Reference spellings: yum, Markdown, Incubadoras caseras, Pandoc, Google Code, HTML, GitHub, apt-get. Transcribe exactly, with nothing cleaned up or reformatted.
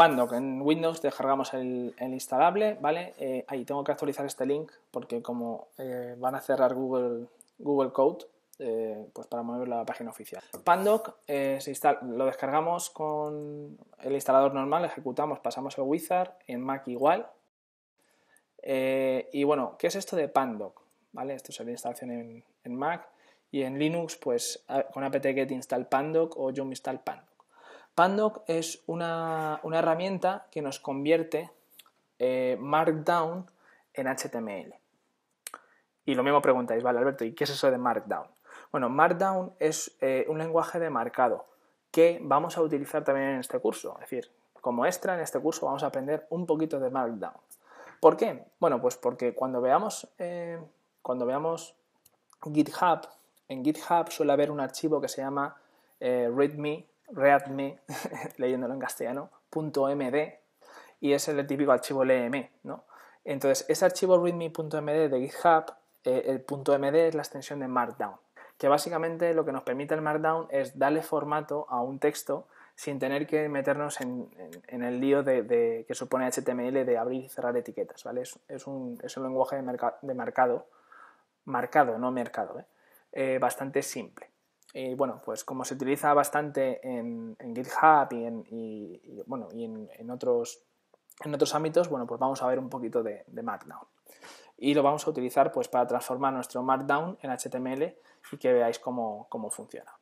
Pandoc. En Windows descargamos el, el instalable, ¿vale? Eh, ahí tengo que actualizar este link porque como eh, van a cerrar Google, Google Code, eh, pues para mover la página oficial. Pandoc eh, se instala, lo descargamos con el instalador normal, ejecutamos, pasamos el wizard, en Mac igual. Eh, y bueno, ¿qué es esto de Pandoc? ¿Vale? Esto es la instalación en, en Mac, y en Linux pues con apt-get install Pandoc o yum install Pandoc. Pandoc es una, una herramienta que nos convierte eh, Markdown en H T M L. Y lo mismo preguntáis, vale Alberto, ¿y qué es eso de Markdown? Bueno, Markdown es eh, un lenguaje de marcado que vamos a utilizar también en este curso. Es decir, como extra en este curso vamos a aprender un poquito de Markdown. ¿Por qué? Bueno, pues porque cuando veamos, eh, cuando veamos GitHub, en GitHub suele haber un archivo que se llama eh, readme, readme, leyéndolo en castellano, .md, y es el típico archivo L M, ¿no? Entonces, ese archivo readme.md de GitHub, eh, el .md es la extensión de Markdown, que básicamente lo que nos permite el Markdown es darle formato a un texto sin tener que meternos en, en, en el lío de, de, que supone H T M L de abrir y cerrar etiquetas, ¿vale? Es, es, un, es un lenguaje de, merca, de marcado, marcado, no mercado, ¿eh? Eh, bastante simple. Y bueno, pues como se utiliza bastante en, en GitHub y en, y, y, bueno, y en, en, otros, en otros ámbitos, bueno, pues vamos a ver un poquito de, de Markdown. Y lo vamos a utilizar pues para transformar nuestro Markdown en H T M L y que veáis cómo, cómo funciona.